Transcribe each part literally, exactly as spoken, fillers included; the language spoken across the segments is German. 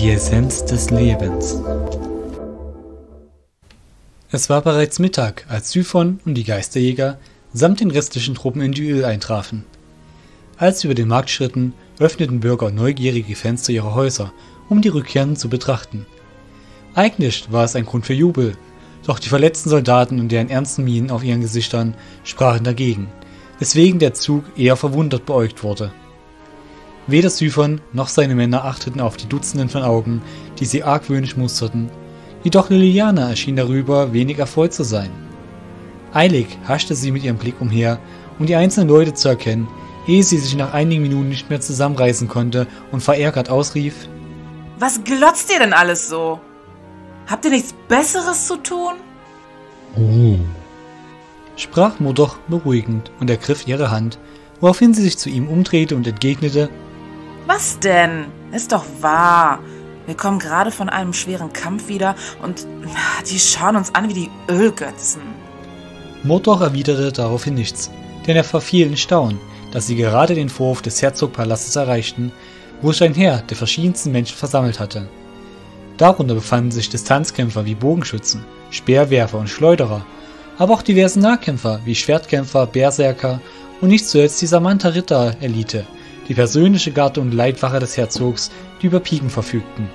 Die Essenz des Lebens. Es war bereits Mittag, als Xyphon und die Geisterjäger samt den restlichen Truppen in Duel eintrafen. Als sie über den Markt schritten, öffneten Bürger neugierige Fenster ihrer Häuser, um die Rückkehrenden zu betrachten. Eigentlich war es ein Grund für Jubel, doch die verletzten Soldaten und deren ernsten Mienen auf ihren Gesichtern sprachen dagegen, weswegen der Zug eher verwundert beäugt wurde. Weder Xyphon noch seine Männer achteten auf die Dutzenden von Augen, die sie argwöhnisch musterten. Jedoch Liliana erschien darüber wenig erfreut zu sein. Eilig haschte sie mit ihrem Blick umher, um die einzelnen Leute zu erkennen, ehe sie sich nach einigen Minuten nicht mehr zusammenreißen konnte und verärgert ausrief: Was glotzt ihr denn alles so? Habt ihr nichts Besseres zu tun? Oh. Sprach Murdoch beruhigend und ergriff ihre Hand, woraufhin sie sich zu ihm umdrehte und entgegnete: Was denn? Ist doch wahr. Wir kommen gerade von einem schweren Kampf wieder und die schauen uns an wie die Ölgötzen. Murdoch erwiderte daraufhin nichts, denn er verfiel in Staunen, dass sie gerade den Vorhof des Herzogpalastes erreichten, wo sich ein Heer der verschiedensten Menschen versammelt hatte. Darunter befanden sich Distanzkämpfer wie Bogenschützen, Speerwerfer und Schleuderer, aber auch diverse Nahkämpfer wie Schwertkämpfer, Berserker und nicht zuletzt die Samanta-Ritter-Elite, die persönliche Garde und Leibwache des Herzogs, die über Piken verfügten.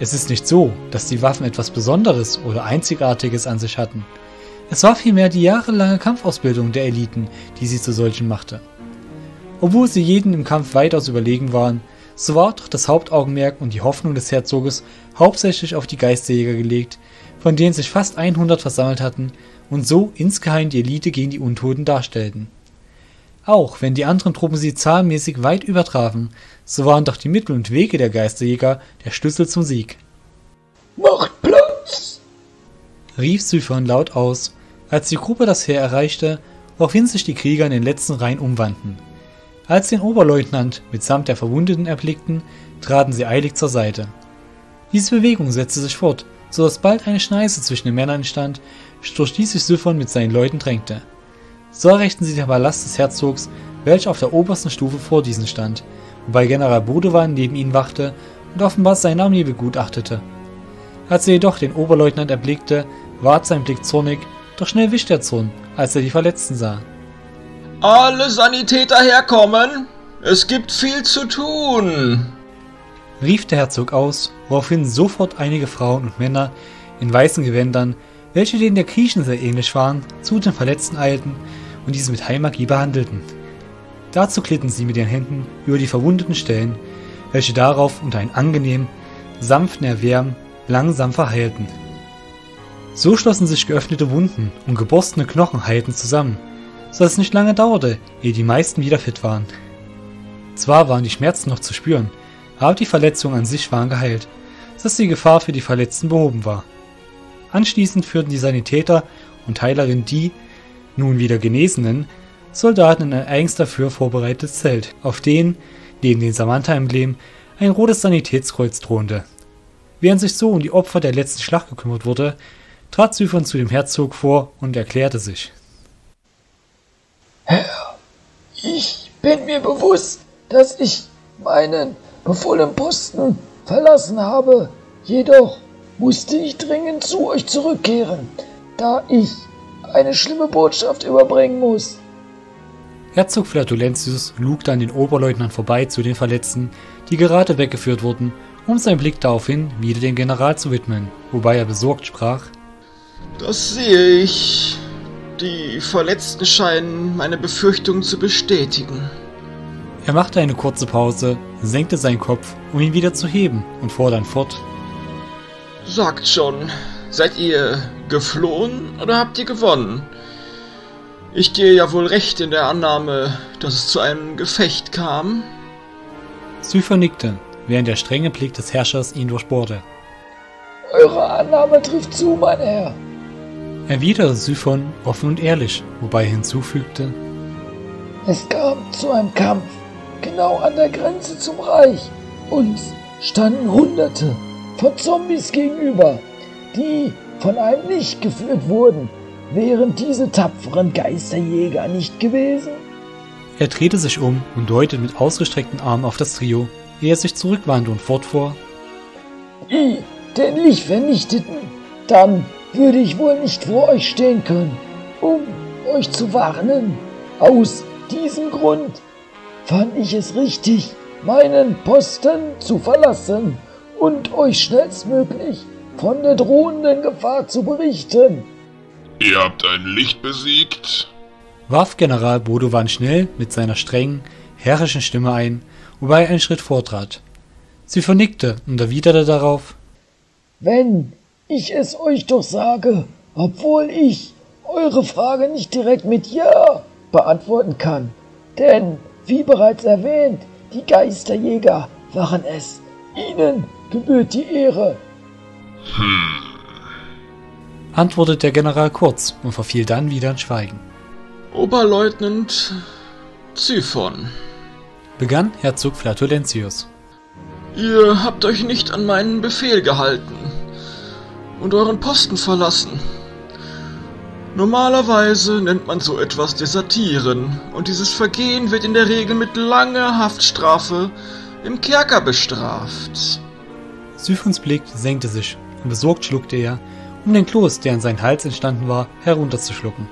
Es ist nicht so, dass die Waffen etwas Besonderes oder Einzigartiges an sich hatten. Es war vielmehr die jahrelange Kampfausbildung der Eliten, die sie zu solchen machte. Obwohl sie jeden im Kampf weitaus überlegen waren, so war doch das Hauptaugenmerk und die Hoffnung des Herzoges hauptsächlich auf die Geisterjäger gelegt, von denen sich fast hundert versammelt hatten und so insgeheim die Elite gegen die Untoten darstellten. Auch wenn die anderen Truppen sie zahlenmäßig weit übertrafen, so waren doch die Mittel und Wege der Geisterjäger der Schlüssel zum Sieg. Macht Platz! Rief Xyphon laut aus, als die Gruppe das Heer erreichte, woraufhin sich die Krieger in den letzten Reihen umwandten. Als sie den Oberleutnant mitsamt der Verwundeten erblickten, traten sie eilig zur Seite. Diese Bewegung setzte sich fort, sodass bald eine Schneise zwischen den Männern entstand, durch die sich Xyphon mit seinen Leuten drängte. So erreichten sie den Palast des Herzogs, welcher auf der obersten Stufe vor diesen stand, wobei General Bodowan neben ihnen wachte und offenbar seine Armee begutachtete. Als er jedoch den Oberleutnant erblickte, ward sein Blick zornig, doch schnell wischte er Zorn, als er die Verletzten sah. Alle Sanitäter herkommen! Es gibt viel zu tun! Rief der Herzog aus, woraufhin sofort einige Frauen und Männer in weißen Gewändern, welche denen der Griechen sehr ähnlich waren, zu den Verletzten eilten und diese mit Heilmagie behandelten. Dazu glitten sie mit ihren Händen über die verwundeten Stellen, welche darauf unter einem angenehmen, sanften Erwärmen langsam verheilten. So schlossen sich geöffnete Wunden und geborstene Knochen heilten zusammen, sodass es nicht lange dauerte, ehe die meisten wieder fit waren. Zwar waren die Schmerzen noch zu spüren, aber die Verletzungen an sich waren geheilt, sodass die Gefahr für die Verletzten behoben war. Anschließend führten die Sanitäter und Heilerin die, nun wieder Genesenen, Soldaten in ein eigens dafür vorbereitetes Zelt, auf denen, neben dem Samantha-Emblem, ein rotes Sanitätskreuz thronte. Während sich so um die Opfer der letzten Schlacht gekümmert wurde, trat Xyphon zu dem Herzog vor und erklärte sich. Herr, ich bin mir bewusst, dass ich meinen befohlenen Posten verlassen habe, jedoch musste ich dringend zu euch zurückkehren, da ich eine schlimme Botschaft überbringen muss. Herzog Flatulenzius lugte an den Oberleutnant vorbei zu den Verletzten, die gerade weggeführt wurden, um seinen Blick daraufhin wieder dem General zu widmen, wobei er besorgt sprach: Das sehe ich. Die Verletzten scheinen meine Befürchtungen zu bestätigen. Er machte eine kurze Pause, senkte seinen Kopf, um ihn wieder zu heben, und fuhr dann fort: Sagt schon, seid ihr geflohen oder habt ihr gewonnen? Ich gehe ja wohl recht in der Annahme, dass es zu einem Gefecht kam. Xyphon nickte, während der strenge Blick des Herrschers ihn durchbohrte. Eure Annahme trifft zu, mein Herr, erwiderte Xyphon offen und ehrlich, wobei er hinzufügte: Es kam zu einem Kampf, genau an der Grenze zum Reich. Uns standen Hunderte von Zombies gegenüber, die von einem nicht geführt wurden. Wären diese tapferen Geisterjäger nicht gewesen? Er drehte sich um und deutete mit ausgestreckten Armen auf das Trio, ehe er sich zurückwandte und fortfuhr: I, den mich vernichteten, dann würde ich wohl nicht vor euch stehen können, um euch zu warnen. Aus diesem Grund fand ich es richtig, meinen Posten zu verlassen und euch schnellstmöglich von der drohenden Gefahr zu berichten. Ihr habt ein Licht besiegt, warf General Bodowan schnell mit seiner strengen, herrischen Stimme ein, wobei ein Schritt vortrat. Sie vernickte und erwiderte darauf: Wenn ich es euch doch sage, obwohl ich eure Frage nicht direkt mit Ja beantworten kann. Denn, wie bereits erwähnt, die Geisterjäger waren es. Ihnen gebührt die Ehre. Hm. Antwortete der General kurz und verfiel dann wieder in Schweigen. Oberleutnant Xyphon, begann Herzog Flatulenzius. Ihr habt euch nicht an meinen Befehl gehalten und euren Posten verlassen. Normalerweise nennt man so etwas Desertieren, und dieses Vergehen wird in der Regel mit langer Haftstrafe im Kerker bestraft. Xyphons Blick senkte sich und besorgt schluckte er, um den Kloß, der in seinen Hals entstanden war, herunterzuschlucken.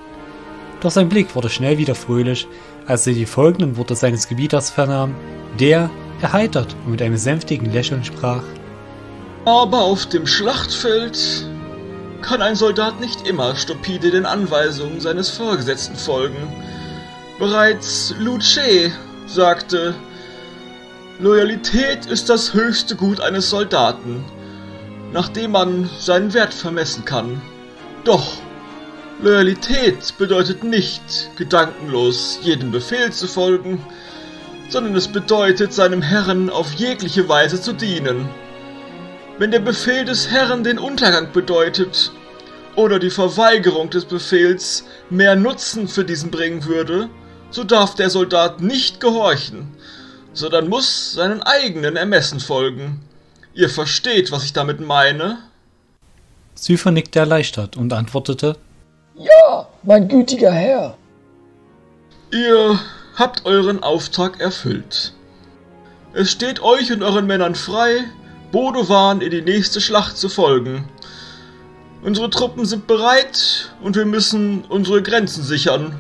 Doch sein Blick wurde schnell wieder fröhlich, als er die folgenden Worte seines Gebieters vernahm, der, erheitert und mit einem sänftigen Lächeln sprach: Aber auf dem Schlachtfeld kann ein Soldat nicht immer stupide den Anweisungen seines Vorgesetzten folgen. Bereits Luce sagte, Loyalität ist das höchste Gut eines Soldaten, nach dem man seinen Wert vermessen kann. Doch Loyalität bedeutet nicht, gedankenlos jedem Befehl zu folgen, sondern es bedeutet, seinem Herrn auf jegliche Weise zu dienen. Wenn der Befehl des Herrn den Untergang bedeutet oder die Verweigerung des Befehls mehr Nutzen für diesen bringen würde, so darf der Soldat nicht gehorchen, sondern muss seinen eigenen Ermessen folgen. Ihr versteht, was ich damit meine? Xyphon nickte erleichtert und antwortete: Ja, mein gütiger Herr. Ihr habt euren Auftrag erfüllt. Es steht euch und euren Männern frei, Bodowan in die nächste Schlacht zu folgen. Unsere Truppen sind bereit und wir müssen unsere Grenzen sichern.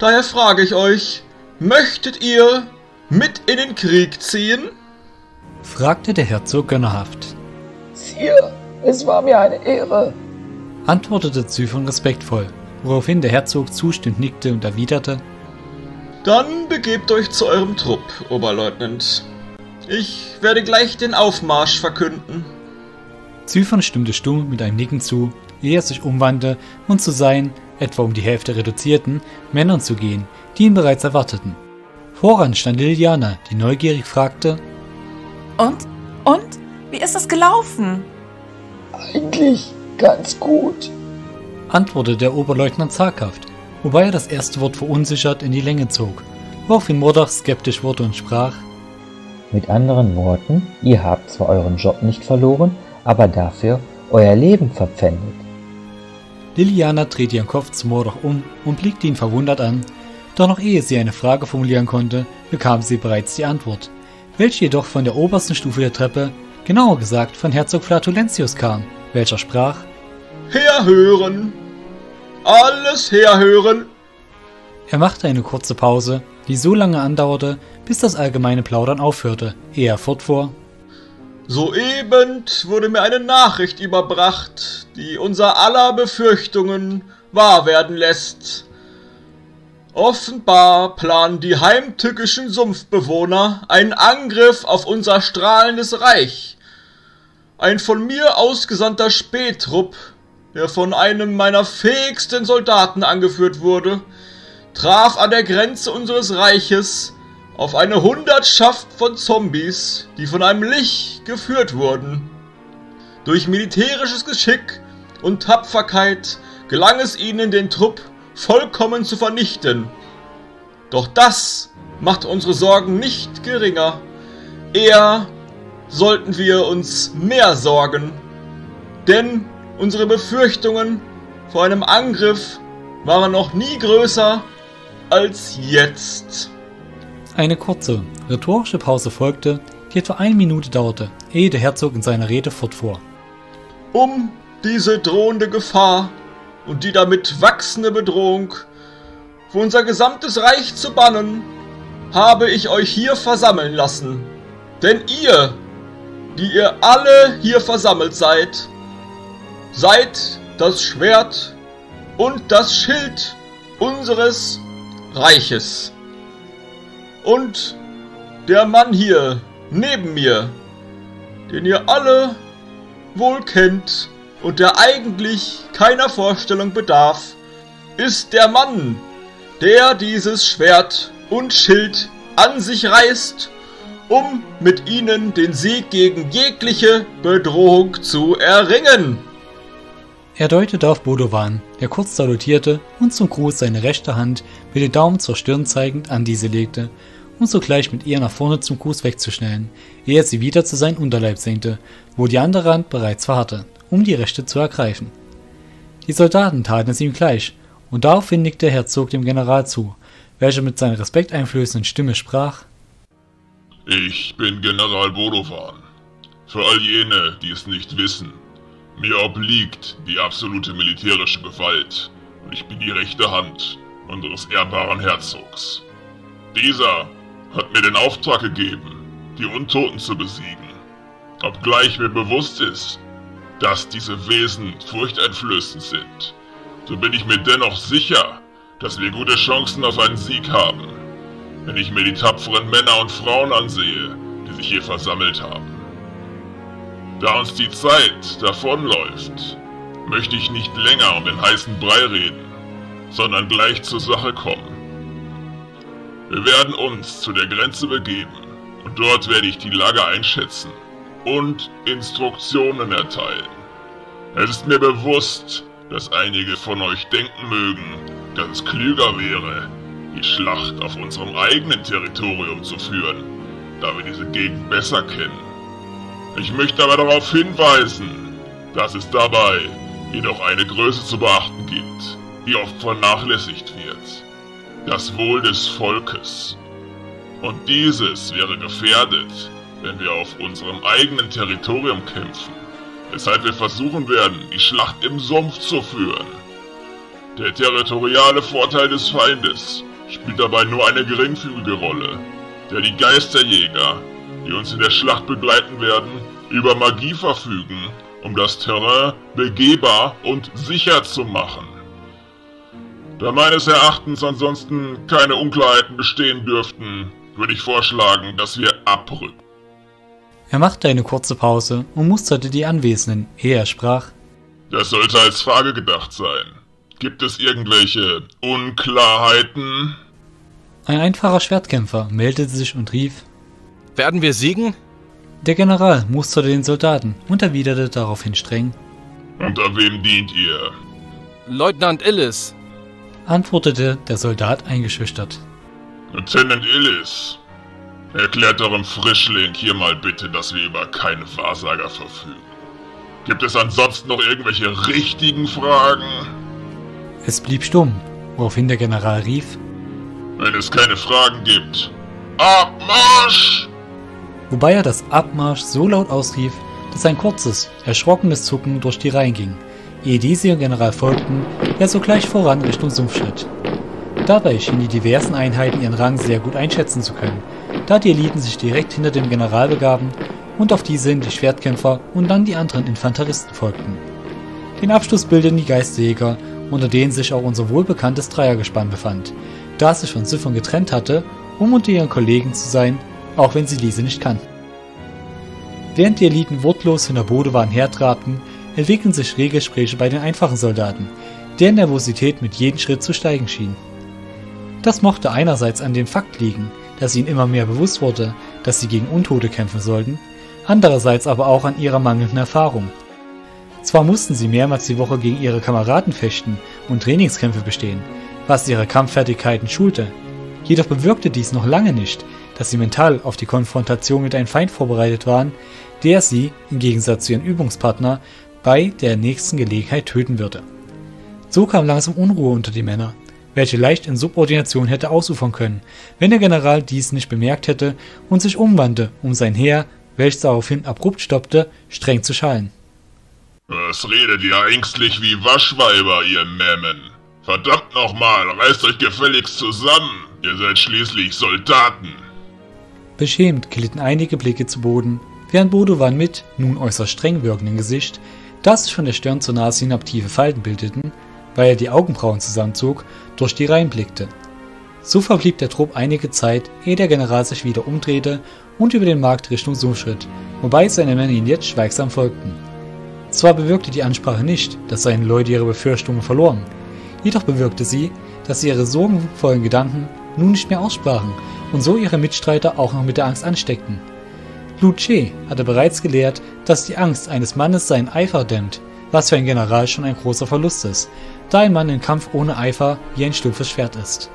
Daher frage ich euch, möchtet ihr mit in den Krieg ziehen? Fragte der Herzog gönnerhaft. Sire, es war mir eine Ehre, antwortete Xyphon respektvoll, woraufhin der Herzog zustimmend nickte und erwiderte: Dann begebt euch zu eurem Trupp, Oberleutnant. Ich werde gleich den Aufmarsch verkünden. Xyphon stimmte stumm mit einem Nicken zu, ehe er sich umwandte und zu seinen, etwa um die Hälfte reduzierten, Männern zu gehen, die ihn bereits erwarteten. Voran stand Liliana, die neugierig fragte: Und? Und? Wie ist das gelaufen? Eigentlich ganz gut, antwortete der Oberleutnant zaghaft, wobei er das erste Wort verunsichert in die Länge zog, woraufhin Murdoch skeptisch wurde und sprach: Mit anderen Worten, ihr habt zwar euren Job nicht verloren, aber dafür euer Leben verpfändet. Liliana drehte ihren Kopf zu Murdoch um und blickte ihn verwundert an, doch noch ehe sie eine Frage formulieren konnte, bekam sie bereits die Antwort, welche jedoch von der obersten Stufe der Treppe, genauer gesagt von Herzog Flatulenzius kam, welcher sprach: Herhören! Alles herhören! Er machte eine kurze Pause, die so lange andauerte, bis das allgemeine Plaudern aufhörte, ehe er fortfuhr: Soeben wurde mir eine Nachricht überbracht, die unser aller Befürchtungen wahr werden lässt. Offenbar planen die heimtückischen Sumpfbewohner einen Angriff auf unser strahlendes Reich. Ein von mir ausgesandter Spähtrupp, der von einem meiner fähigsten Soldaten angeführt wurde, traf an der Grenze unseres Reiches auf eine Hundertschaft von Zombies, die von einem Lich geführt wurden. Durch militärisches Geschick und Tapferkeit gelang es ihnen, den Trupp vollkommen zu vernichten. Doch das macht unsere Sorgen nicht geringer. Eher sollten wir uns mehr sorgen, denn unsere Befürchtungen vor einem Angriff waren noch nie größer als jetzt. Eine kurze, rhetorische Pause folgte, die etwa eine Minute dauerte, ehe der Herzog in seiner Rede fortfuhr. Um diese drohende Gefahr und die damit wachsende Bedrohung für unser gesamtes Reich zu bannen, habe ich euch hier versammeln lassen. Denn ihr, die ihr alle hier versammelt seid, seid das Schwert und das Schild unseres Reiches. Und der Mann hier neben mir, den ihr alle wohl kennt und der eigentlich keiner Vorstellung bedarf, ist der Mann, der dieses Schwert und Schild an sich reißt, um mit ihnen den Sieg gegen jegliche Bedrohung zu erringen. Er deutete auf Bodowan, der kurz salutierte und zum Gruß seine rechte Hand mit den Daumen zur Stirn zeigend an diese legte, um sogleich mit ihr nach vorne zum Gruß wegzuschnellen, ehe er sie wieder zu seinem Unterleib senkte, wo die andere Hand bereits verharrte, um die rechte zu ergreifen. Die Soldaten taten es ihm gleich, und daraufhin nickte der Herzog dem General zu, welcher mit seiner respekteinflößenden Stimme sprach: Ich bin General Bodowan. Für all jene, die es nicht wissen, mir obliegt die absolute militärische Gewalt und ich bin die rechte Hand unseres ehrbaren Herzogs. Dieser hat mir den Auftrag gegeben, die Untoten zu besiegen, obgleich mir bewusst ist, dass diese Wesen furchteinflößend sind. So bin ich mir dennoch sicher, dass wir gute Chancen auf einen Sieg haben, wenn ich mir die tapferen Männer und Frauen ansehe, die sich hier versammelt haben. Da uns die Zeit davonläuft, möchte ich nicht länger um den heißen Brei reden, sondern gleich zur Sache kommen. Wir werden uns zu der Grenze begeben und dort werde ich die Lage einschätzen und Instruktionen erteilen. Es ist mir bewusst, dass einige von euch denken mögen, dass es klüger wäre, die Schlacht auf unserem eigenen Territorium zu führen, da wir diese Gegend besser kennen. Ich möchte aber darauf hinweisen, dass es dabei jedoch eine Größe zu beachten gibt, die oft vernachlässigt wird. Das Wohl des Volkes. Und dieses wäre gefährdet, wenn wir auf unserem eigenen Territorium kämpfen, weshalb wir versuchen werden, die Schlacht im Sumpf zu führen. Der territoriale Vorteil des Feindes spielt dabei nur eine geringfügige Rolle, da die Geisterjäger, die uns in der Schlacht begleiten werden, über Magie verfügen, um das Terrain begehbar und sicher zu machen. Da meines Erachtens ansonsten keine Unklarheiten bestehen dürften, würde ich vorschlagen, dass wir abrücken. Er machte eine kurze Pause und musterte die Anwesenden, ehe er sprach: Das sollte als Frage gedacht sein. Gibt es irgendwelche Unklarheiten? Ein einfacher Schwertkämpfer meldete sich und rief: Werden wir siegen? Der General musterte den Soldaten und erwiderte daraufhin streng: Unter wem dient ihr? Leutnant Illis, antwortete der Soldat eingeschüchtert. Lieutenant Illis, erklärt eurem Frischling hier mal bitte, dass wir über keine Wahrsager verfügen. Gibt es ansonsten noch irgendwelche richtigen Fragen? Es blieb stumm, woraufhin der General rief: Wenn es keine Fragen gibt, Abmarsch! Wobei er das Abmarsch so laut ausrief, dass ein kurzes, erschrockenes Zucken durch die Reihen ging, ehe diese dem General folgten, der sogleich voran Richtung Sumpf schritt. Dabei schienen die diversen Einheiten ihren Rang sehr gut einschätzen zu können, da die Eliten sich direkt hinter dem General begaben und auf diese hin die Schwertkämpfer und dann die anderen Infanteristen folgten. Den Abschluss bildeten die Geisterjäger, unter denen sich auch unser wohlbekanntes Dreiergespann befand, da es sich von Xyphon getrennt hatte, um unter ihren Kollegen zu sein, auch wenn sie diese nicht kannten. Während die Eliten wortlos hinter Bodowan hertrabten, entwickelten sich Regespräche bei den einfachen Soldaten, deren Nervosität mit jedem Schritt zu steigen schien. Das mochte einerseits an dem Fakt liegen, dass ihnen immer mehr bewusst wurde, dass sie gegen Untote kämpfen sollten, andererseits aber auch an ihrer mangelnden Erfahrung. Zwar mussten sie mehrmals die Woche gegen ihre Kameraden fechten und Trainingskämpfe bestehen, was ihre Kampffertigkeiten schulte, jedoch bewirkte dies noch lange nicht, dass sie mental auf die Konfrontation mit einem Feind vorbereitet waren, der sie, im Gegensatz zu ihren Übungspartner, bei der nächsten Gelegenheit töten würde. So kam langsam Unruhe unter die Männer, welche leicht in Subordination hätte ausufern können, wenn der General dies nicht bemerkt hätte und sich umwandte, um sein Heer welches daraufhin abrupt stoppte, streng zu schallen. Was redet ihr ängstlich wie Waschweiber, ihr Memmen? Verdammt nochmal, reißt euch gefälligst zusammen! Ihr seid schließlich Soldaten! Beschämt glitten einige Blicke zu Boden, während Bodowan mit, nun äußerst streng wirkendem Gesicht, das von der Stirn zur Nase hinab tiefe Falten bildeten, weil er die Augenbrauen zusammenzog, durch die Reihen blickte. So verblieb der Trupp einige Zeit, ehe der General sich wieder umdrehte und über den Markt Richtung Summ schritt, wobei seine Männer ihn jetzt schweigsam folgten. Zwar bewirkte die Ansprache nicht, dass seine Leute ihre Befürchtungen verloren, jedoch bewirkte sie, dass sie ihre sorgenvollen Gedanken nun nicht mehr aussprachen und so ihre Mitstreiter auch noch mit der Angst ansteckten. Luce hatte bereits gelehrt, dass die Angst eines Mannes seinen Eifer dämmt, was für einen General schon ein großer Verlust ist, da ein Mann im Kampf ohne Eifer wie ein stumpfes Schwert ist.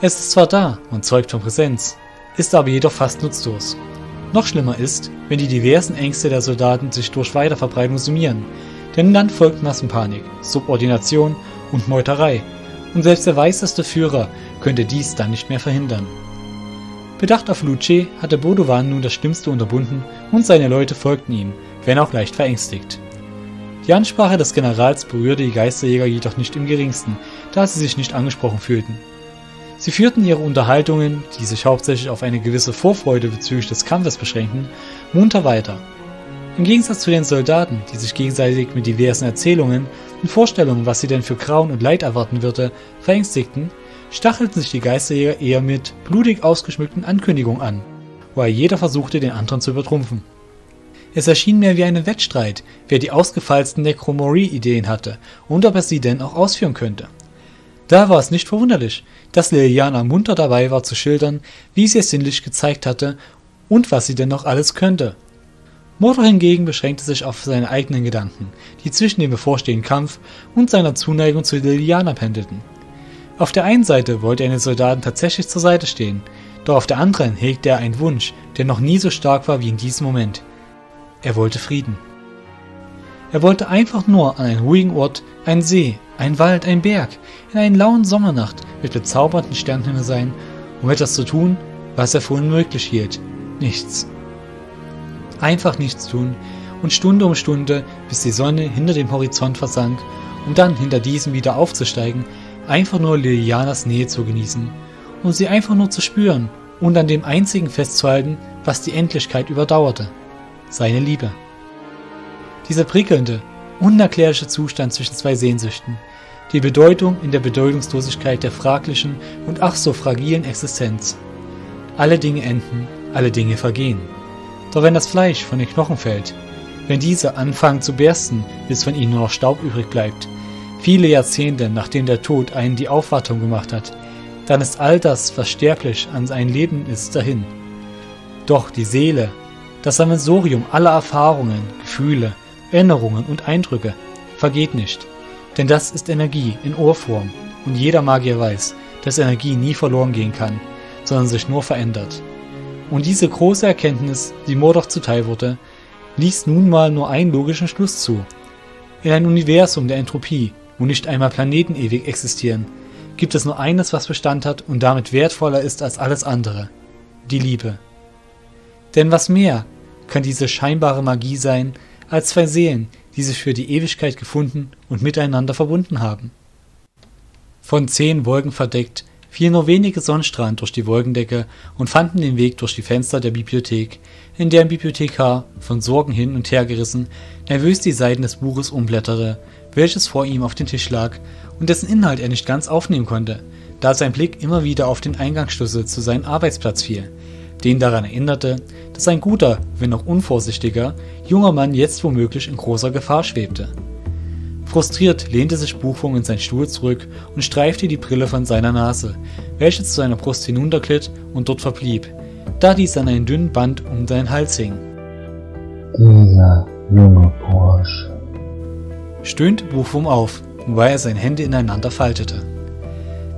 Es ist zwar da und zeugt von Präsenz, ist aber jedoch fast nutzlos. Noch schlimmer ist, wenn die diversen Ängste der Soldaten sich durch Weiterverbreitung summieren, denn dann folgt Massenpanik, Subordination und Meuterei, und selbst der weiseste Führer könnte dies dann nicht mehr verhindern. Bedacht auf Luce hatte Bodowan nun das Schlimmste unterbunden und seine Leute folgten ihm, wenn auch leicht verängstigt. Die Ansprache des Generals berührte die Geisterjäger jedoch nicht im geringsten, da sie sich nicht angesprochen fühlten. Sie führten ihre Unterhaltungen, die sich hauptsächlich auf eine gewisse Vorfreude bezüglich des Kampfes beschränkten, munter weiter. Im Gegensatz zu den Soldaten, die sich gegenseitig mit diversen Erzählungen und Vorstellungen, was sie denn für Grauen und Leid erwarten würde, verängstigten, stachelten sich die Geisterjäger eher mit blutig ausgeschmückten Ankündigungen an, wobei jeder versuchte, den anderen zu übertrumpfen. Es erschien mehr wie ein Wettstreit, wer die ausgefallsten Necromorie-Ideen hatte und ob er sie denn auch ausführen könnte. Da war es nicht verwunderlich, dass Liliana munter dabei war zu schildern, wie sie es sinnlich gezeigt hatte und was sie denn noch alles könnte. Murdoch hingegen beschränkte sich auf seine eigenen Gedanken, die zwischen dem bevorstehenden Kampf und seiner Zuneigung zu Liliana pendelten. Auf der einen Seite wollte er den Soldaten tatsächlich zur Seite stehen, doch auf der anderen hegte er einen Wunsch, der noch nie so stark war wie in diesem Moment. Er wollte Frieden. Er wollte einfach nur an einen ruhigen Ort, einen See, einen Wald, einen Berg, in einer lauen Sommernacht mit bezaubernden Sternenhimmel sein, um etwas zu tun, was er für unmöglich hielt. Nichts. Einfach nichts tun und Stunde um Stunde, bis die Sonne hinter dem Horizont versank, um dann hinter diesem wieder aufzusteigen, einfach nur Lilianas Nähe zu genießen, um sie einfach nur zu spüren und an dem einzigen festzuhalten, was die Endlichkeit überdauerte. Seine Liebe. Dieser prickelnde, unerklärliche Zustand zwischen zwei Sehnsüchten, die Bedeutung in der Bedeutungslosigkeit der fraglichen und ach so fragilen Existenz. Alle Dinge enden, alle Dinge vergehen. Doch wenn das Fleisch von den Knochen fällt, wenn diese anfangen zu bersten, bis von ihnen nur noch Staub übrig bleibt, viele Jahrzehnte nachdem der Tod einen die Aufwartung gemacht hat, dann ist all das, was sterblich an sein Leben ist, dahin. Doch die Seele, das Sammelsurium aller Erfahrungen, Gefühle, Erinnerungen und Eindrücke vergeht nicht, denn das ist Energie in Urform und jeder Magier weiß, dass Energie nie verloren gehen kann, sondern sich nur verändert. Und diese große Erkenntnis, die Murdoch zuteil wurde, ließ nun mal nur einen logischen Schluss zu. In einem Universum der Entropie, wo nicht einmal Planeten ewig existieren, gibt es nur eines, was Bestand hat und damit wertvoller ist als alles andere, die Liebe. Denn was mehr kann diese scheinbare Magie sein, als zwei Seelen, die sich für die Ewigkeit gefunden und miteinander verbunden haben. Von zehn Wolken verdeckt, fielen nur wenige Sonnenstrahlen durch die Wolkendecke und fanden den Weg durch die Fenster der Bibliothek, in der ein Bibliothekar, von Sorgen hin und her gerissen, nervös die Seiten des Buches umblätterte, welches vor ihm auf den Tisch lag und dessen Inhalt er nicht ganz aufnehmen konnte, da sein Blick immer wieder auf den Eingangsschlüssel zu seinem Arbeitsplatz fiel, den daran erinnerte, dass ein guter, wenn auch unvorsichtiger, junger Mann jetzt womöglich in großer Gefahr schwebte. Frustriert lehnte sich Buchwurm in seinen Stuhl zurück und streifte die Brille von seiner Nase, welche zu seiner Brust hinunterglitt und dort verblieb, da dies an einem dünnen Band um seinen Hals hing. Dieser junge Bursche, stöhnte Buchwurm auf, wobei er seine Hände ineinander faltete.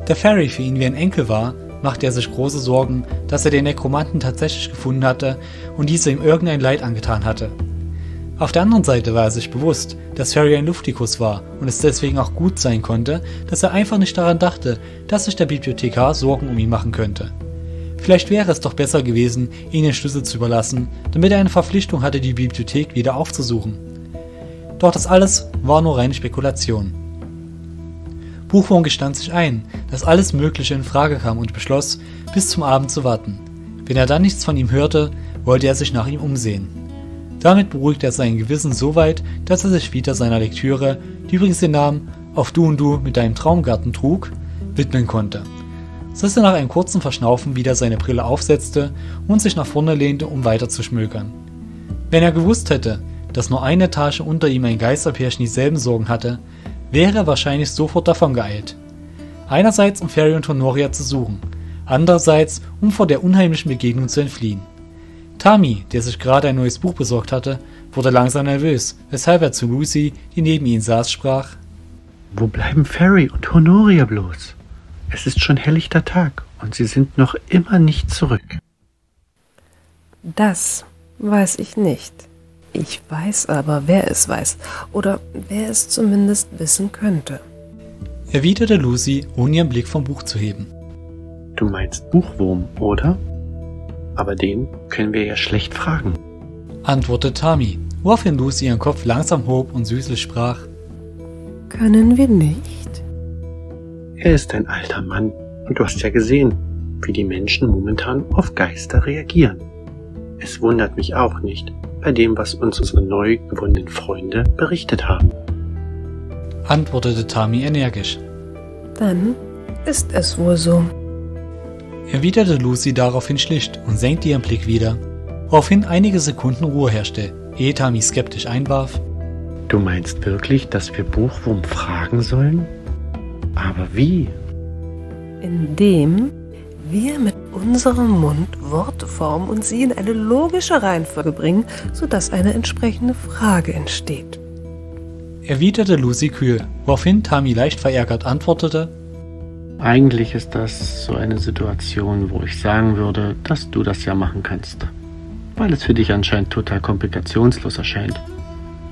Der Fairy für ihn wie ein Enkel war, machte er sich große Sorgen, dass er den Nekromanten tatsächlich gefunden hatte und dieser ihm irgendein Leid angetan hatte. Auf der anderen Seite war er sich bewusst, dass Fairy ein Luftikus war und es deswegen auch gut sein konnte, dass er einfach nicht daran dachte, dass sich der Bibliothekar Sorgen um ihn machen könnte. Vielleicht wäre es doch besser gewesen, ihn den Schlüssel zu überlassen, damit er eine Verpflichtung hatte, die Bibliothek wieder aufzusuchen. Doch das alles war nur reine Spekulation. Buchwurm gestand sich ein, dass alles Mögliche in Frage kam und beschloss, bis zum Abend zu warten. Wenn er dann nichts von ihm hörte, wollte er sich nach ihm umsehen. Damit beruhigte er sein Gewissen so weit, dass er sich wieder seiner Lektüre, die übrigens den Namen Auf du und du mit deinem Traumgarten trug, widmen konnte. Sodass er nach einem kurzen Verschnaufen wieder seine Brille aufsetzte und sich nach vorne lehnte, um weiter zu schmökern. Wenn er gewusst hätte, dass nur eine Etage unter ihm ein Geisterpärchen dieselben Sorgen hatte, wäre er wahrscheinlich sofort davon geeilt. Einerseits um Fairy und Honoria zu suchen, andererseits um vor der unheimlichen Begegnung zu entfliehen. Tami, der sich gerade ein neues Buch besorgt hatte, wurde langsam nervös, weshalb er zu Lucy, die neben ihm saß, sprach: Wo bleiben Fairy und Honoria bloß? Es ist schon helllichter Tag und sie sind noch immer nicht zurück. Das weiß ich nicht. Ich weiß aber, wer es weiß oder wer es zumindest wissen könnte, erwiderte Lucy, ohne ihren Blick vom Buch zu heben. Du meinst Buchwurm, oder? Aber den können wir ja schlecht fragen, antwortete Tami, woraufhin Lucy ihren Kopf langsam hob und süßlich sprach: Können wir nicht? Er ist ein alter Mann und du hast ja gesehen, wie die Menschen momentan auf Geister reagieren. Es wundert mich auch nicht, bei dem, was uns unsere neu gewonnenen Freunde berichtet haben, antwortete Tami energisch. Dann ist es wohl so, erwiderte Lucy daraufhin schlicht und senkte ihren Blick wieder, woraufhin einige Sekunden Ruhe herrschte, ehe Tami skeptisch einwarf: Du meinst wirklich, dass wir Buchwurm fragen sollen? Aber wie? Indem wir mit unserem Mund Worte formen und sie in eine logische Reihenfolge bringen, sodass eine entsprechende Frage entsteht, erwiderte Lucy kühl, woraufhin Tami leicht verärgert antwortete: Eigentlich ist das so eine Situation, wo ich sagen würde, dass du das ja machen kannst, weil es für dich anscheinend total komplikationslos erscheint.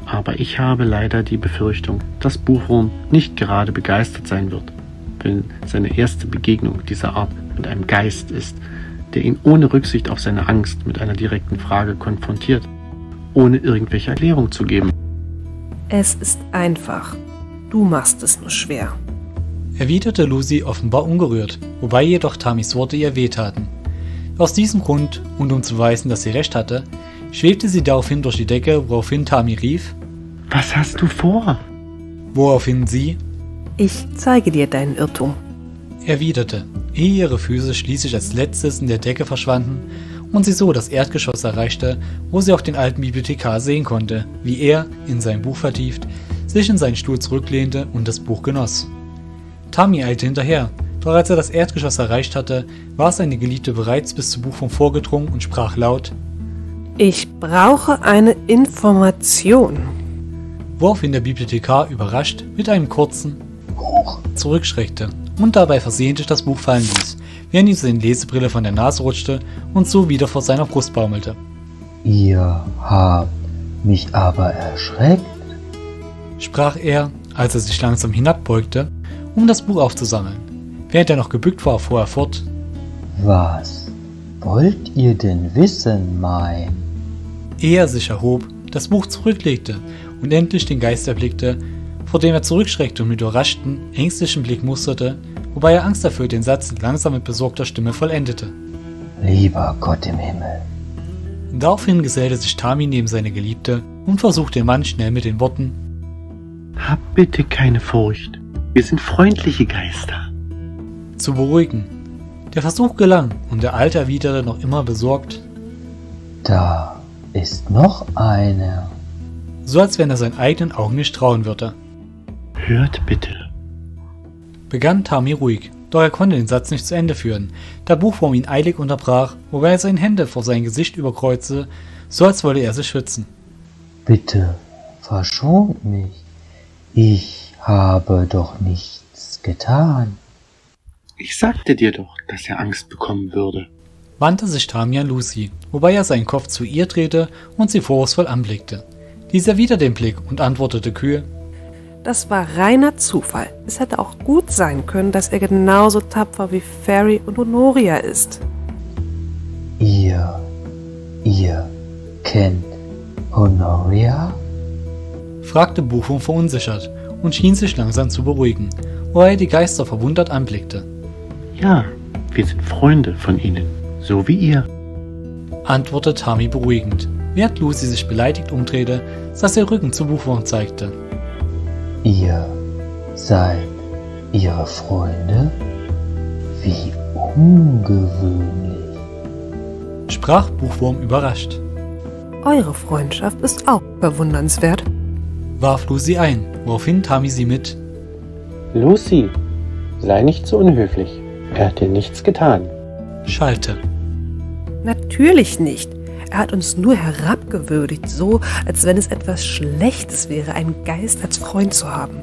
Aber ich habe leider die Befürchtung, dass Buchwurm nicht gerade begeistert sein wird, wenn seine erste Begegnung dieser Art mit einem Geist ist, der ihn ohne Rücksicht auf seine Angst mit einer direkten Frage konfrontiert, ohne irgendwelche Erklärung zu geben. Es ist einfach. Du machst es nur schwer, erwiderte Lucy offenbar ungerührt, wobei jedoch Tamis Worte ihr wehtaten. Aus diesem Grund, und um zu beweisen, dass sie recht hatte, schwebte sie daraufhin durch die Decke, woraufhin Tami rief: Was hast du vor? Woraufhin sie: Ich zeige dir deinen Irrtum, erwiderte, ehe ihre Füße schließlich als letztes in der Decke verschwanden und sie so das Erdgeschoss erreichte, wo sie auch den alten Bibliothekar sehen konnte, wie er, in sein Buch vertieft, sich in seinen Stuhl zurücklehnte und das Buch genoss. Tami eilte hinterher, doch als er das Erdgeschoss erreicht hatte, war seine Geliebte bereits bis zu Buchwurm vorgedrungen und sprach laut: Ich brauche eine Information. Woraufhin der Bibliothekar überrascht mit einem kurzen Huch zurückschreckte und dabei versehentlich das Buch fallen ließ, während ihm seine Lesebrille von der Nase rutschte und so wieder vor seiner Brust baumelte. Ihr habt mich aber erschreckt, sprach er, als er sich langsam hinabbeugte, um das Buch aufzusammeln. Während er noch gebückt war, fuhr er fort: Was wollt ihr denn wissen, mein? Ehe er sich erhob, das Buch zurücklegte und endlich den Geist erblickte, vor dem er zurückschreckte und mit überraschten, ängstlichem Blick musterte, wobei er angsterfüllt den Satz langsam mit besorgter Stimme vollendete: Lieber Gott im Himmel. Daraufhin gesellte sich Tami neben seine Geliebte und versuchte den Mann schnell mit den Worten: Hab bitte keine Furcht. Wir sind freundliche Geister, zu beruhigen. Der Versuch gelang und der Alte erwiderte noch immer besorgt: Da ist noch einer. So als wenn er seinen eigenen Augen nicht trauen würde. Hört bitte, begann Tami ruhig, doch er konnte den Satz nicht zu Ende führen, da Buchwurm ihn eilig unterbrach, wobei er seine Hände vor sein Gesicht überkreuzte, so als wolle er sich schützen. Bitte verschont mich. Ich habe doch nichts getan. Ich sagte dir doch, dass er Angst bekommen würde, wandte sich Tami an Lucy, wobei er seinen Kopf zu ihr drehte und sie vorwurfsvoll anblickte. Diese erwiderte den Blick und antwortete kühl: Das war reiner Zufall. Es hätte auch gut sein können, dass er genauso tapfer wie Fairy und Honoria ist. Ihr, ihr kennt Honoria? Fragte Buchwurm verunsichert und schien sich langsam zu beruhigen, wo er die Geister verwundert anblickte. Ja, wir sind Freunde von ihnen, so wie ihr, antwortete Tami beruhigend, während Lucy sich beleidigt umdrehte, dass ihr Rücken zu Buchwurm zeigte. Ihr seid ihre Freunde? Wie ungewöhnlich, sprach Buchwurm überrascht. Eure Freundschaft ist auch bewundernswert, warf Lucy ein, woraufhin Tami sie mit Lucy, sei nicht so unhöflich, er hat dir nichts getan, schallte. Natürlich nicht. Er hat uns nur herabgewürdigt, so als wenn es etwas Schlechtes wäre, einen Geist als Freund zu haben.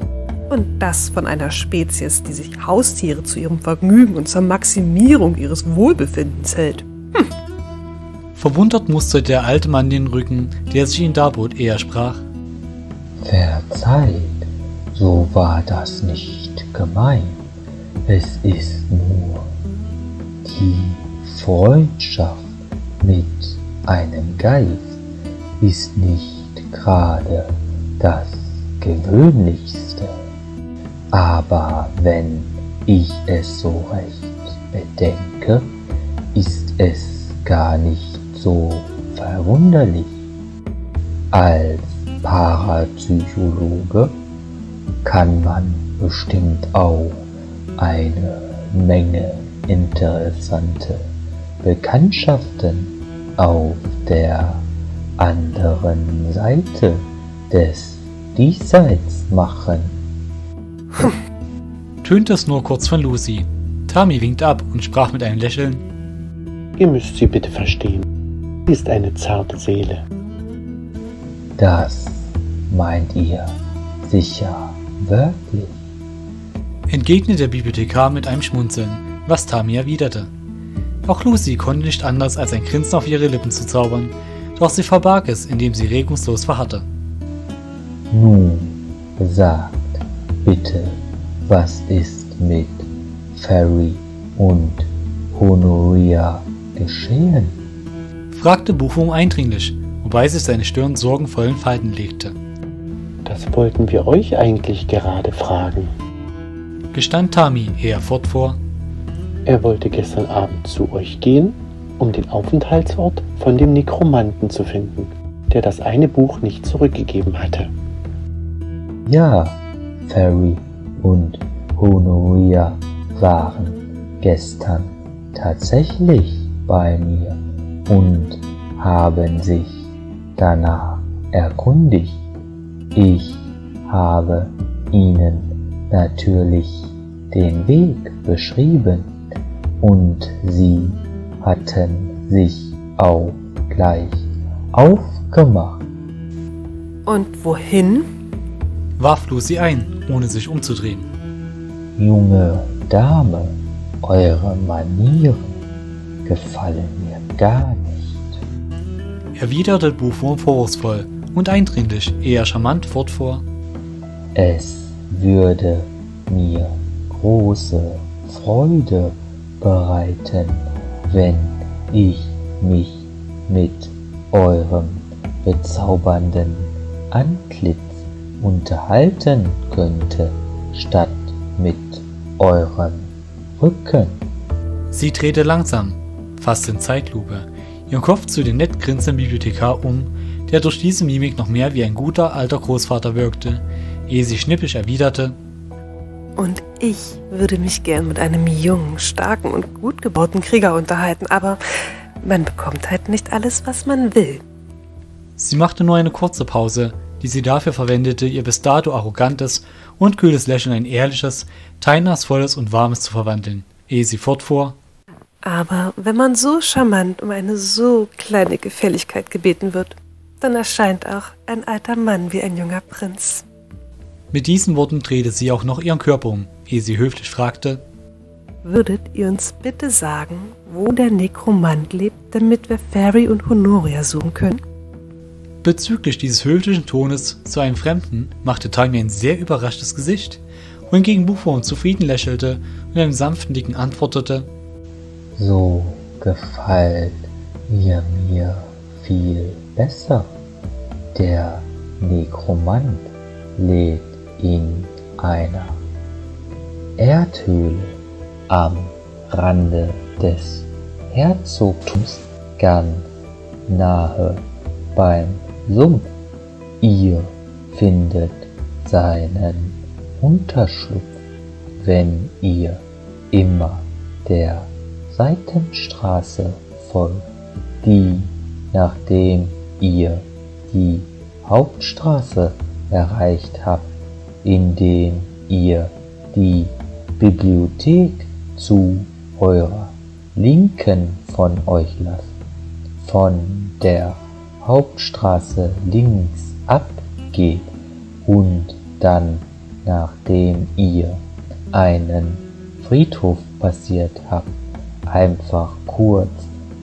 Und das von einer Spezies, die sich Haustiere zu ihrem Vergnügen und zur Maximierung ihres Wohlbefindens hält. Hm. Verwundert musterte der alte Mann den Rücken, der sich ihm darbot, eher sprach. Verzeiht, so war das nicht gemeint. Es ist nur die Freundschaft mit einem Geist ist nicht gerade das Gewöhnlichste. Aber wenn ich es so recht bedenke, ist es gar nicht so verwunderlich. Als Parapsychologe kann man bestimmt auch eine Menge interessante Bekanntschaften auf der anderen Seite des Diesseits machen. Hm. Tönte es nur kurz von Lucy. Tami winkte ab und sprach mit einem Lächeln. Ihr müsst sie bitte verstehen. Sie ist eine zarte Seele. Das meint ihr sicher wirklich? Entgegnete der Bibliothekar mit einem Schmunzeln, was Tami erwiderte. Auch Lucy konnte nicht anders, als ein Grinsen auf ihre Lippen zu zaubern, doch sie verbarg es, indem sie regungslos verharrte. Nun, sagt bitte, was ist mit Fairy und Honoria geschehen? Fragte Buchwurm eindringlich, wobei sich seine Stirn sorgenvoll in Falten legte. Das wollten wir euch eigentlich gerade fragen, gestand Tami eher fort vor. Er wollte gestern Abend zu euch gehen, um den Aufenthaltsort von dem Nekromanten zu finden, der das eine Buch nicht zurückgegeben hatte. Ja, Fairy und Honoria waren gestern tatsächlich bei mir und haben sich danach erkundigt. Ich habe ihnen natürlich den Weg beschrieben. Und sie hatten sich auch gleich aufgemacht. Und wohin? Warf Lucy ein, ohne sich umzudrehen. Junge Dame, eure Manieren gefallen mir gar nicht, erwiderte Buchwurm vorwurfsvoll und eindringlich, eher charmant fortfuhr. Es würde mir große Freude bereiten, wenn ich mich mit eurem bezaubernden Antlitz unterhalten könnte, statt mit eurem Rücken. Sie drehte langsam, fast in Zeitlupe, ihren Kopf zu dem nett grinsenden Bibliothekar um, der durch diese Mimik noch mehr wie ein guter alter Großvater wirkte, ehe sie schnippisch erwiderte, und ich würde mich gern mit einem jungen, starken und gut gebauten Krieger unterhalten, aber man bekommt halt nicht alles, was man will. Sie machte nur eine kurze Pause, die sie dafür verwendete, ihr bis dato arrogantes und kühles Lächeln in ein ehrliches, teilnahmsvolles und warmes zu verwandeln, ehe sie fortfuhr. Aber wenn man so charmant um eine so kleine Gefälligkeit gebeten wird, dann erscheint auch ein alter Mann wie ein junger Prinz. Mit diesen Worten drehte sie auch noch ihren Körper um, ehe sie höflich fragte, würdet ihr uns bitte sagen, wo der Nekromant lebt, damit wir Fairy und Honoria suchen können? Bezüglich dieses höflichen Tones zu einem Fremden machte Tami ein sehr überraschtes Gesicht, wohingegen Buchwurm zufrieden lächelte und einem sanften Nicken antwortete, so gefällt ihr mir viel besser. Der Nekromant lebt in einer Erdhöhle am Rande des Herzogtums, ganz nahe beim Sumpf. Ihr findet seinen Unterschlupf, wenn ihr immer der Seitenstraße folgt, die, nachdem ihr die Hauptstraße erreicht habt, indem ihr die Bibliothek zu eurer Linken von euch lasst. Von der Hauptstraße links abgeht und dann, nachdem ihr einen Friedhof passiert habt, einfach kurz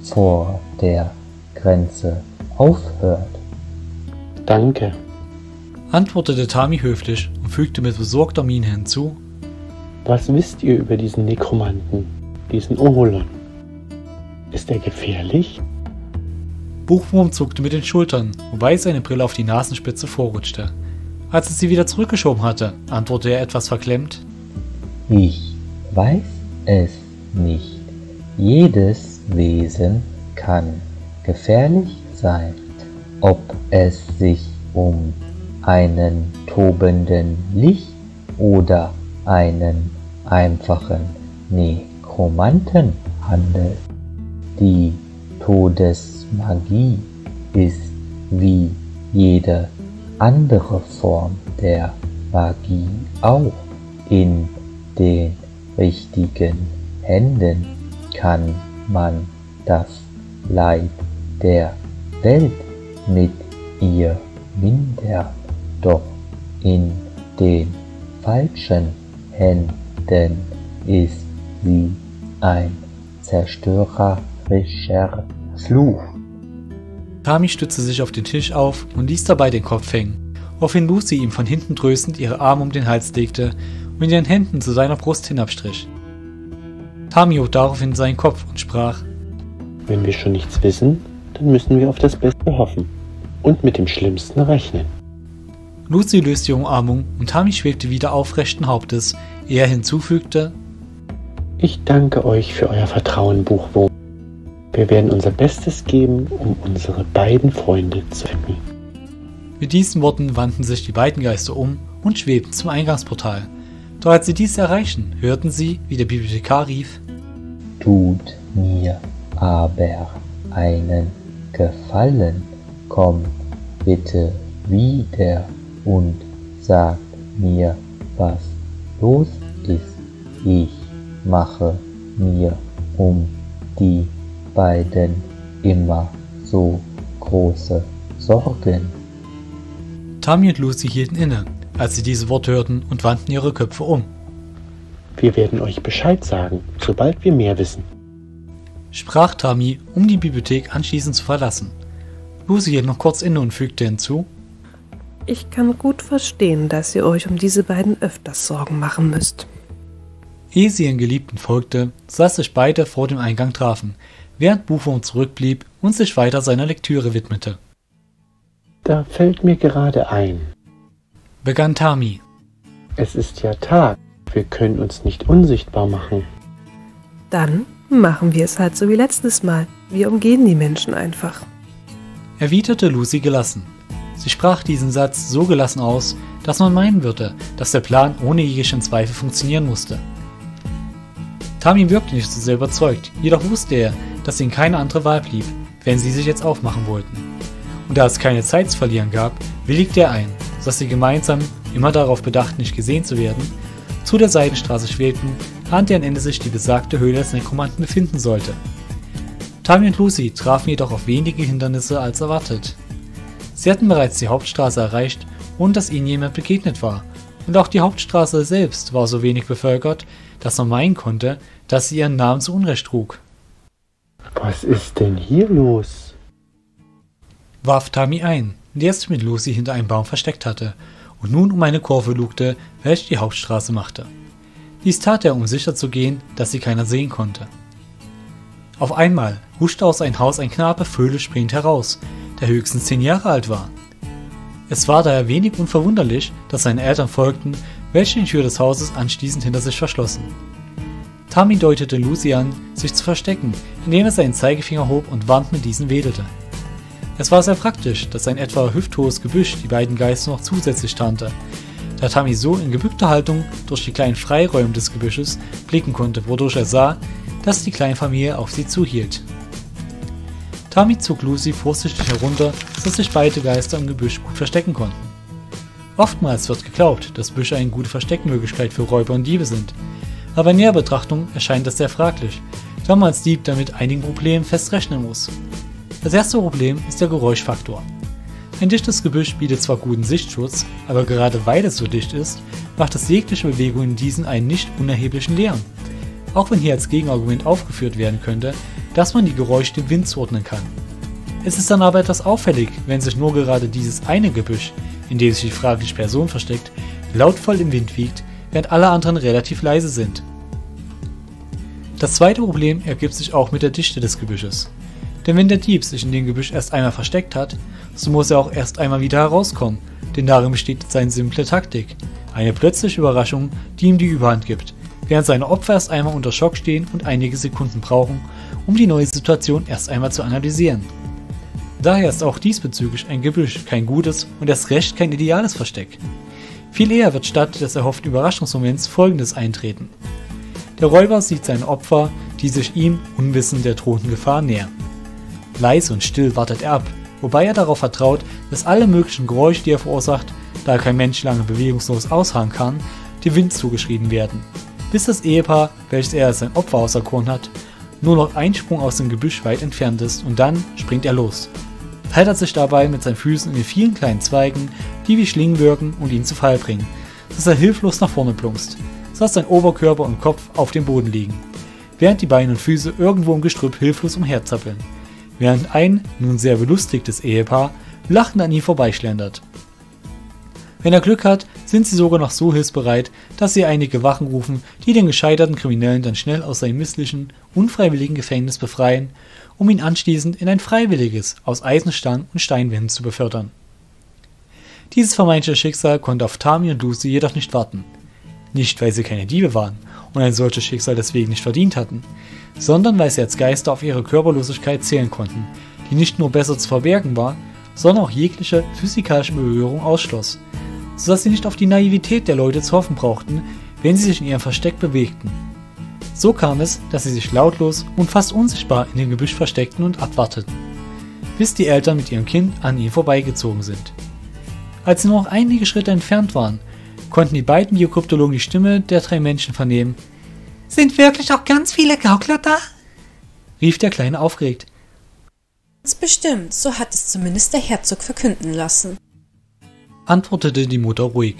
vor der Grenze aufhört. Danke, antwortete Tami höflich und fügte mit besorgter Miene hinzu: Was wisst ihr über diesen Nekromanten, diesen Orolon? Ist er gefährlich? Buchwurm zuckte mit den Schultern, wobei seine Brille auf die Nasenspitze vorrutschte. Als er sie wieder zurückgeschoben hatte, antwortete er etwas verklemmt: Ich weiß es nicht. Jedes Wesen kann gefährlich sein, ob es sich um einen tobenden Licht oder einen einfachen Nekromanten handelt. Die Todesmagie ist wie jede andere Form der Magie auch. In den richtigen Händen kann man das Leid der Welt mit ihr mindern, doch in den falschen Händen ist sie ein zerstörerischer Fluch. Tami stützte sich auf den Tisch auf und ließ dabei den Kopf hängen, woraufhin Lucy ihm von hinten tröstend ihre Arme um den Hals legte und mit ihren Händen zu seiner Brust hinabstrich. Tami hob daraufhin seinen Kopf und sprach: Wenn wir schon nichts wissen, dann müssen wir auf das Beste hoffen und mit dem Schlimmsten rechnen. Lucy löste die Umarmung und Tami schwebte wieder aufrechten Hauptes, ehe er hinzufügte: Ich danke euch für euer Vertrauen, Buchwurm. Wir werden unser Bestes geben, um unsere beiden Freunde zu finden. Mit diesen Worten wandten sich die beiden Geister um und schwebten zum Eingangsportal. Doch als sie dies erreichen, hörten sie, wie der Bibliothekar rief: Tut mir aber einen Gefallen, kommt bitte wieder und sagt mir, was los ist. Ich mache mir um die beiden immer so große Sorgen. Tami und Lucy hielten inne, als sie diese Worte hörten, und wandten ihre Köpfe um. Wir werden euch Bescheid sagen, sobald wir mehr wissen, sprach Tami, um die Bibliothek anschließend zu verlassen. Lucy hielt noch kurz inne und fügte hinzu: Ich kann gut verstehen, dass ihr euch um diese beiden öfters Sorgen machen müsst. Ehe sie ihren Geliebten folgte, saß sich beide vor dem Eingang trafen, während Buchwurm zurückblieb und sich weiter seiner Lektüre widmete. Da fällt mir gerade ein, begann Tami. Es ist ja Tag, wir können uns nicht unsichtbar machen. Dann machen wir es halt so wie letztes Mal, wir umgehen die Menschen einfach, erwiderte Lucy gelassen. Sie sprach diesen Satz so gelassen aus, dass man meinen würde, dass der Plan ohne jeglichen Zweifel funktionieren musste. Tami wirkte nicht so sehr überzeugt, jedoch wusste er, dass ihnen keine andere Wahl blieb, wenn sie sich jetzt aufmachen wollten. Und da es keine Zeit zu verlieren gab, willigte er ein, sodass sie gemeinsam, immer darauf bedacht, nicht gesehen zu werden, zu der Seidenstraße schwebten, an deren Ende sich die besagte Höhle des Nekromanten befinden sollte. Tami und Lucy trafen jedoch auf wenige Hindernisse als erwartet. Sie hatten bereits die Hauptstraße erreicht, ohne dass ihnen jemand begegnet war, und auch die Hauptstraße selbst war so wenig bevölkert, dass man meinen konnte, dass sie ihren Namen zu Unrecht trug. Was ist denn hier los? warf Tami ein, der sich mit Lucy hinter einem Baum versteckt hatte und nun um eine Kurve lugte, welche die Hauptstraße machte. Dies tat er, um sicher zu gehen, dass sie keiner sehen konnte. Auf einmal huschte aus einem Haus ein Knabe fröhlich springend heraus, der höchstens zehn Jahre alt war. Es war daher wenig unverwunderlich, dass seine Eltern folgten, welche die Tür des Hauses anschließend hinter sich verschlossen. Tami deutete Lucy an, sich zu verstecken, indem er seinen Zeigefinger hob und warnt mit diesen wedelte. Es war sehr praktisch, dass ein etwa hüfthohes Gebüsch die beiden Geister noch zusätzlich tarnte, da Tami so in gebückter Haltung durch die kleinen Freiräume des Gebüsches blicken konnte, wodurch er sah, dass die kleine Familie auf sie zuhielt. Tami zog Lucy vorsichtig herunter, so dass sich beide Geister im Gebüsch gut verstecken konnten. Oftmals wird geglaubt, dass Büsche eine gute Versteckmöglichkeit für Räuber und Diebe sind, aber in näherer Betrachtung erscheint das sehr fraglich, da man als Dieb damit einigen Problemen fest rechnen muss. Das erste Problem ist der Geräuschfaktor. Ein dichtes Gebüsch bietet zwar guten Sichtschutz, aber gerade weil es so dicht ist, macht es jegliche Bewegung in diesen einen nicht unerheblichen Lärm. Auch wenn hier als Gegenargument aufgeführt werden könnte, dass man die Geräusche dem Wind zuordnen kann. Es ist dann aber etwas auffällig, wenn sich nur gerade dieses eine Gebüsch, in dem sich die fragliche Person versteckt, lautvoll im Wind wiegt, während alle anderen relativ leise sind. Das zweite Problem ergibt sich auch mit der Dichte des Gebüsches. Denn wenn der Dieb sich in dem Gebüsch erst einmal versteckt hat, so muss er auch erst einmal wieder herauskommen, denn darin besteht seine simple Taktik, eine plötzliche Überraschung, die ihm die Überhand gibt, während seine Opfer erst einmal unter Schock stehen und einige Sekunden brauchen, um die neue Situation erst einmal zu analysieren. Daher ist auch diesbezüglich ein Gebüsch kein gutes und erst recht kein ideales Versteck. Viel eher wird statt des erhofften Überraschungsmoments Folgendes eintreten. Der Räuber sieht seine Opfer, die sich ihm, unwissend der drohenden Gefahr, nähern. Leise und still wartet er ab, wobei er darauf vertraut, dass alle möglichen Geräusche, die er verursacht, da kein Mensch lange bewegungslos ausharren kann, dem Wind zugeschrieben werden, bis das Ehepaar, welches er als sein Opfer auserkoren hat, nur noch ein Sprung aus dem Gebüsch weit entfernt ist, und dann springt er los. Teilt sich dabei mit seinen Füßen in den vielen kleinen Zweigen, die wie Schlingen wirken und ihn zu Fall bringen, dass er hilflos nach vorne plumpst, sodass sein Oberkörper und Kopf auf dem Boden liegen, während die Beine und Füße irgendwo im Gestrüpp hilflos umherzappeln, während ein nun sehr belustigtes Ehepaar lachend an ihm vorbeischlendert. Wenn er Glück hat, sind sie sogar noch so hilfsbereit, dass sie einige Wachen rufen, die den gescheiterten Kriminellen dann schnell aus seinem misslichen, unfreiwilligen Gefängnis befreien, um ihn anschließend in ein freiwilliges aus Eisenstangen und Steinwänden zu befördern. Dieses vermeintliche Schicksal konnte auf Tami und Lucy jedoch nicht warten. Nicht, weil sie keine Diebe waren und ein solches Schicksal deswegen nicht verdient hatten, sondern weil sie als Geister auf ihre Körperlosigkeit zählen konnten, die nicht nur besser zu verbergen war, sondern auch jegliche physikalische Berührung ausschloss, sodass sie nicht auf die Naivität der Leute zu hoffen brauchten, wenn sie sich in ihrem Versteck bewegten. So kam es, dass sie sich lautlos und fast unsichtbar in dem Gebüsch versteckten und abwarteten, bis die Eltern mit ihrem Kind an ihnen vorbeigezogen sind. Als sie nur noch einige Schritte entfernt waren, konnten die beiden Biokryptologen die Stimme der drei Menschen vernehmen. »Sind wirklich auch ganz viele Gaukler da?« rief der Kleine aufgeregt. »Ganz bestimmt, so hat es zumindest der Herzog verkünden lassen«, antwortete die Mutter ruhig.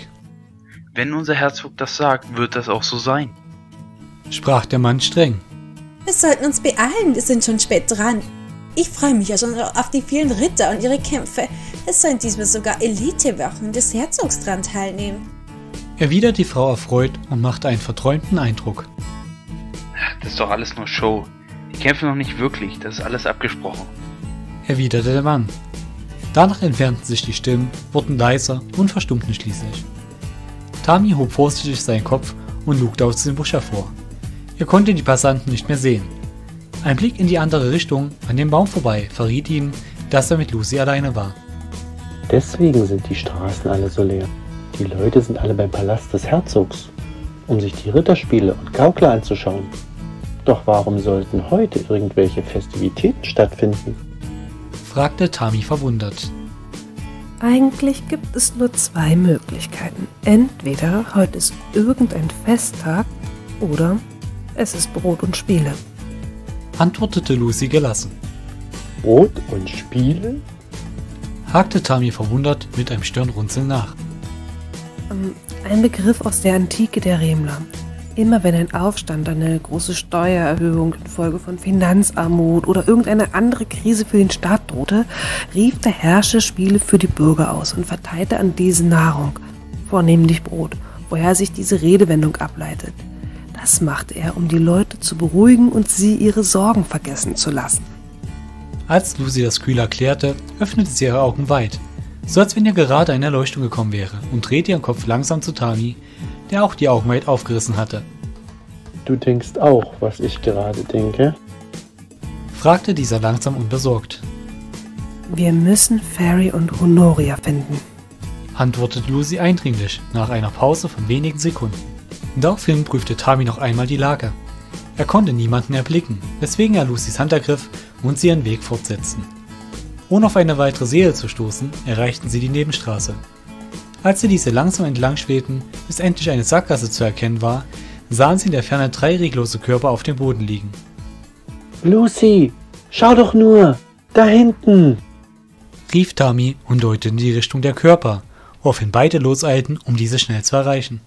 »Wenn unser Herzog das sagt, wird das auch so sein«, sprach der Mann streng. »Wir sollten uns beeilen, wir sind schon spät dran. Ich freue mich ja schon auf die vielen Ritter und ihre Kämpfe. Es sollen diesmal sogar Elitewachen des Herzogs dran teilnehmen«, erwidert die Frau erfreut und machte einen verträumten Eindruck. »Das ist doch alles nur Show. Die kämpfen noch nicht wirklich, das ist alles abgesprochen«, erwiderte der Mann. Danach entfernten sich die Stimmen, wurden leiser und verstummten schließlich. Tami hob vorsichtig seinen Kopf und lugte aus dem Busch hervor. Er konnte die Passanten nicht mehr sehen. Ein Blick in die andere Richtung, an dem Baum vorbei, verriet ihm, dass er mit Lucy alleine war. »Deswegen sind die Straßen alle so leer. Die Leute sind alle beim Palast des Herzogs, um sich die Ritterspiele und Gaukler anzuschauen. Doch warum sollten heute irgendwelche Festivitäten stattfinden?«, fragte Tami verwundert. »Eigentlich gibt es nur zwei Möglichkeiten. Entweder heute ist irgendein Festtag oder es ist Brot und Spiele«, antwortete Lucy gelassen. »Brot und Spiele?«, hakte Tami verwundert mit einem Stirnrunzeln nach. »Ein Begriff aus der Antike der Remler. Immer wenn ein Aufstand, eine große Steuererhöhung infolge von Finanzarmut oder irgendeine andere Krise für den Staat drohte, rief der Herrscher Spiele für die Bürger aus und verteilte an diesen Nahrung, vornehmlich Brot, woher sich diese Redewendung ableitet. Das macht er, um die Leute zu beruhigen und sie ihre Sorgen vergessen zu lassen. Als Lucy das Kühl erklärte, öffnete sie ihre Augen weit, so als wenn ihr gerade eine Erleuchtung gekommen wäre, und drehte ihren Kopf langsam zu Tami, der auch die Augen weit aufgerissen hatte. Du denkst auch, was ich gerade denke? Fragte dieser langsam und besorgt. Wir müssen Fairy und Honoria finden, antwortete Lucy eindringlich, nach einer Pause von wenigen Sekunden. Daraufhin prüfte Tami noch einmal die Lage. Er konnte niemanden erblicken, weswegen er Lucys Hand ergriff und sie ihren Weg fortsetzten. Ohne auf eine weitere Seele zu stoßen, erreichten sie die Nebenstraße. Als sie diese langsam entlang schwebten, bis endlich eine Sackgasse zu erkennen war, sahen sie in der Ferne drei reglose Körper auf dem Boden liegen. Lucy, schau doch nur, da hinten, rief Tami und deutete in die Richtung der Körper, woraufhin beide loseilten, um diese schnell zu erreichen.